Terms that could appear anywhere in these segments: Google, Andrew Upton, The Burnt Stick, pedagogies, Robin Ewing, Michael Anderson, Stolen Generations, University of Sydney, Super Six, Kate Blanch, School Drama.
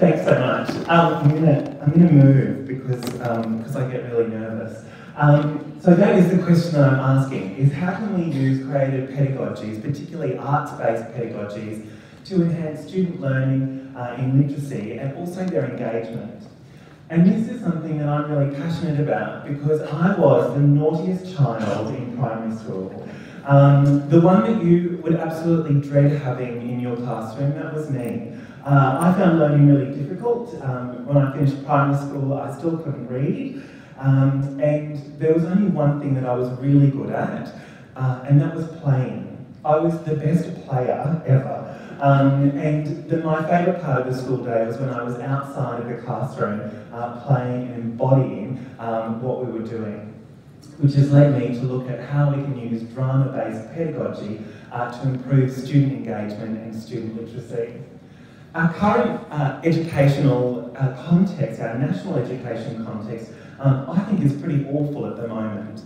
Thanks so much. I'm gonna move because I get really nervous. So that is the question that I'm asking, is how can we use creative pedagogies, particularly arts-based pedagogies, to enhance student learning in literacy and also their engagement? And this is something that I'm really passionate about because I was the naughtiest child in primary school. The one that you would absolutely dread having in your classroom, that was me. I found learning really difficult. When I finished primary school, I still couldn't read. And there was only one thing that I was really good at, and that was playing. I was the best player ever. My favourite part of the school day was when I was outside of the classroom playing and embodying what we were doing, which has led me to look at how we can use drama-based pedagogy to improve student engagement and student literacy. Our current educational context, our national education context, I think is pretty awful at the moment.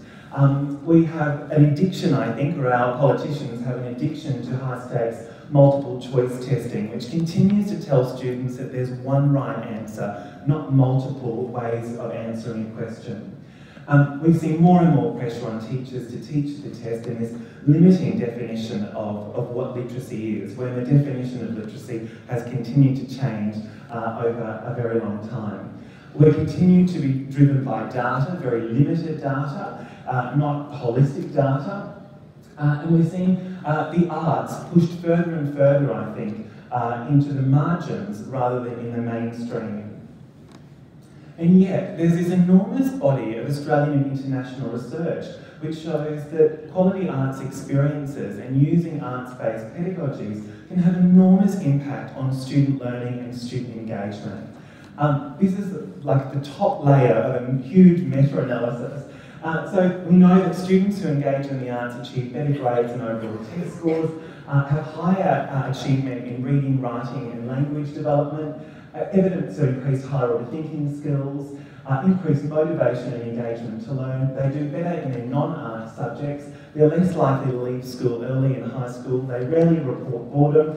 We have an addiction, I think, or our politicians have an addiction to high-stakes multiple choice testing, which continues to tell students that there's one right answer, not multiple ways of answering a question. We've seen more and more pressure on teachers to teach the test and this limiting definition of what literacy is, when the definition of literacy has continued to change over a very long time. We're continuing to be driven by data, very limited data, not holistic data, and we're seeing the arts pushed further and further, I think, into the margins rather than in the mainstream. And yet, there's this enormous body of Australian and international research which shows that quality arts experiences and using arts-based pedagogies can have enormous impact on student learning and student engagement. This is like the top layer of a huge meta-analysis. So we know that students who engage in the arts achieve better grades and overall test scores, have higher achievement in reading, writing and language development, evidence of increased higher order thinking skills, increased motivation and engagement to learn. They do better in their non-art subjects. They're less likely to leave school early in high school. They rarely report boredom.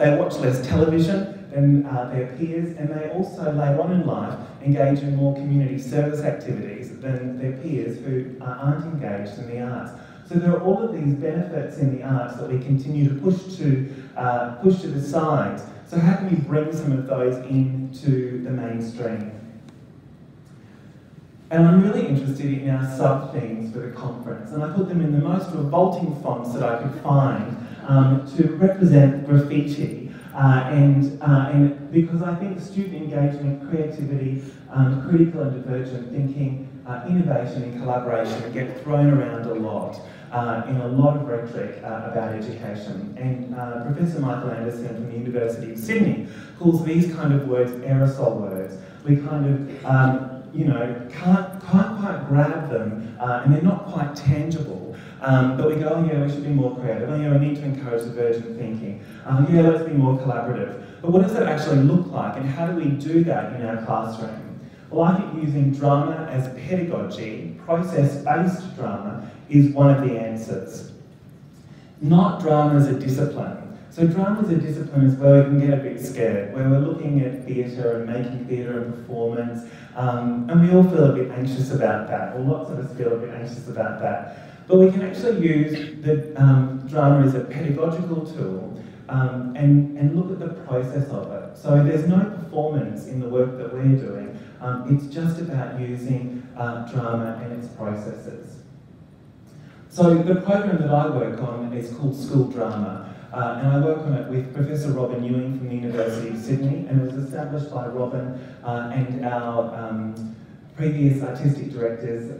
They watch less television than their peers, and they also, later on in life, engage in more community service activities than their peers who aren't engaged in the arts. So there are all of these benefits in the arts that we continue to push to the sides. So how can we bring some of those into the mainstream? And I'm really interested in our sub-themes for the conference, and I put them in the most revolting fonts that I could find to represent graffiti, and because I think student engagement, creativity, critical and divergent thinking, innovation and collaboration get thrown around a lot in a lot of rhetoric about education. And Professor Michael Anderson from the University of Sydney calls these kind of words aerosol words. We kind of, can't quite grab them, and they're not quite tangible. But we go, oh yeah, we should be more creative. Oh yeah, we need to encourage divergent thinking. Yeah, let's be more collaborative. But what does that actually look like, and how do we do that in our classroom? Well, I think using drama as pedagogy, process-based drama, is one of the answers. Not drama as a discipline. So drama as a discipline is where we can get a bit scared, where we're looking at theatre and making theatre and performance, and we all feel a bit anxious about that, or lots of us feel a bit anxious about that. But we can actually use the drama as a pedagogical tool and look at the process of it. So there's no performance in the work that we're doing. It's just about using drama and its processes. So the program that I work on is called School Drama, and I work on it with Professor Robin Ewing from the University of Sydney, and it was established by Robin and our previous artistic directors,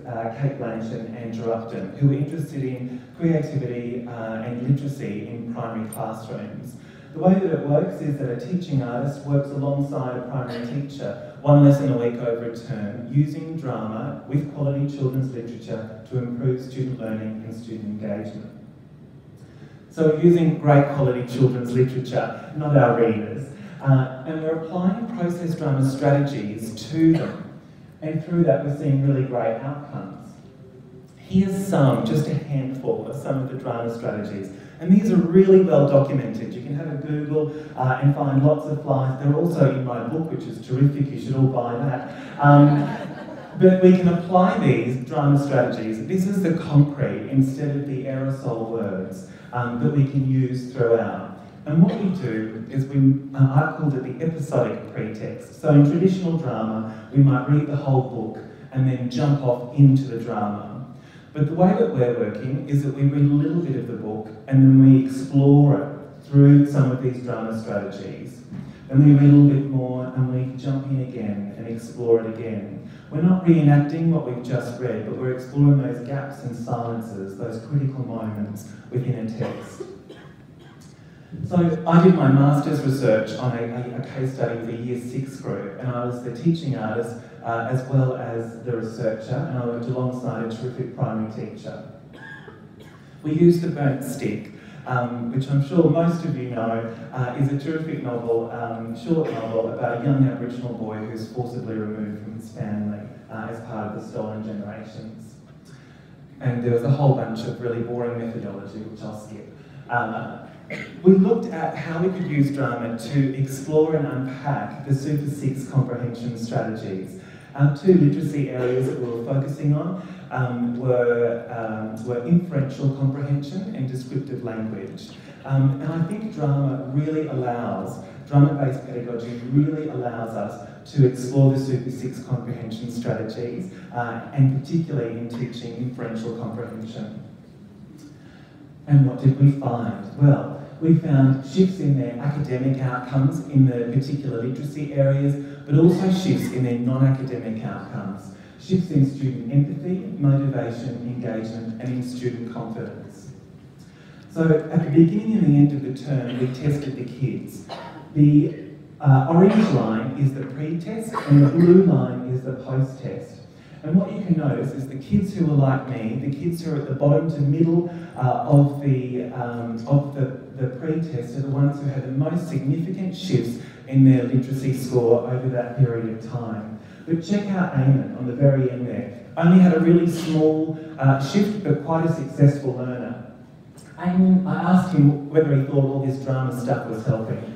Kate Blanch and Andrew Upton, who were interested in creativity and literacy in primary classrooms. The way that it works is that a teaching artist works alongside a primary teacher, one lesson a week over a term, using drama with quality children's literature to improve student learning and student engagement. So using great quality children's literature, not our readers, and we're applying process drama strategies to them, and through that we're seeing really great outcomes. Here's some, just a handful, of some of the drama strategies And these are really well documented. You can have a Google and find lots of flights. They're also in my book, which is terrific. You should all buy that. But we can apply these drama strategies. This is the concrete instead of the aerosol words that we can use throughout. And what we do is I called it the episodic pretext. So in traditional drama, we might read the whole book and then jump off into the drama. But the way that we're working is that we read a little bit of the book and then we explore it through some of these drama strategies. Then we read a little bit more and we jump in again and explore it again. We're not reenacting what we've just read, but we're exploring those gaps and silences, those critical moments within a text. So I did my master's research on a case study with a Year 6 group, and I was the teaching artist as well as the researcher, and I worked alongside a terrific primary teacher. We used The Burnt Stick, which I'm sure most of you know is a terrific novel, short novel, about a young Aboriginal boy who's forcibly removed from his family as part of the Stolen Generations. And there was a whole bunch of really boring methodology, which I'll skip. We looked at how we could use drama to explore and unpack the Super Six comprehension strategies. Our two literacy areas that we were focusing on were inferential comprehension and descriptive language. And I think drama-based pedagogy really allows us to explore the Super Six comprehension strategies, and particularly in teaching inferential comprehension. And what did we find? Well, we found shifts in their academic outcomes in the particular literacy areas, but also shifts in their non-academic outcomes. Shifts in student empathy, motivation, engagement, and in student confidence. So at the beginning and the end of the term, we tested the kids. The orange line is the pre-test, and the blue line is the post-test. And what you can notice is the kids who are like me, the kids who are at the bottom to middle of the pre-test are the ones who had the most significant shifts in their literacy score over that period of time. But check out Eamon on the very end there. Only had a really small shift, but quite a successful learner. Eamon, I asked him whether he thought all this drama stuff was helping.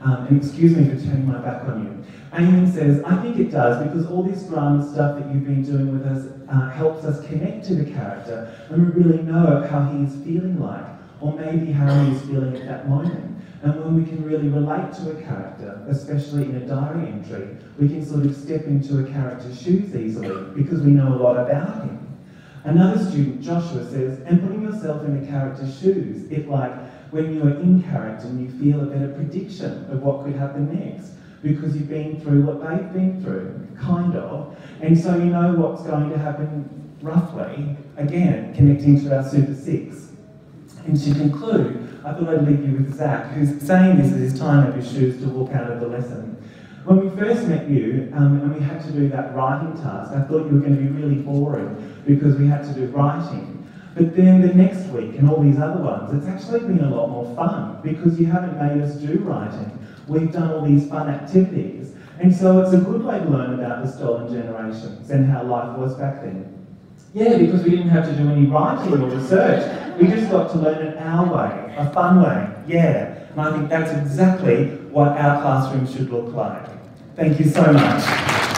And excuse me for turning my back on you. Eamon says, I think it does, because all this drama stuff that you've been doing with us helps us connect to the character, and we really know how he's feeling like, or maybe how he's feeling at that moment. And when we can really relate to a character, especially in a diary entry, we can sort of step into a character's shoes easily, because we know a lot about him. Another student, Joshua, says, and putting yourself in the character's shoes, it's like when you're in character and you feel a better prediction of what could happen next, because you've been through what they've been through, kind of, and so you know what's going to happen roughly, again, connecting to our Super Six. And to conclude, I thought I'd leave you with Zach, who's saying this as he's tying up his shoes to walk out of the lesson. When we first met you, and we had to do that writing task, I thought you were going to be really boring because we had to do writing. But then the next week and all these other ones, it's actually been a lot more fun because you haven't made us do writing. We've done all these fun activities. And so it's a good way to learn about the Stolen Generations and how life was back then. Yeah, because we didn't have to do any writing or research. We just got to learn it our way, a fun way, yeah. And I think that's exactly what our classroom should look like. Thank you so much.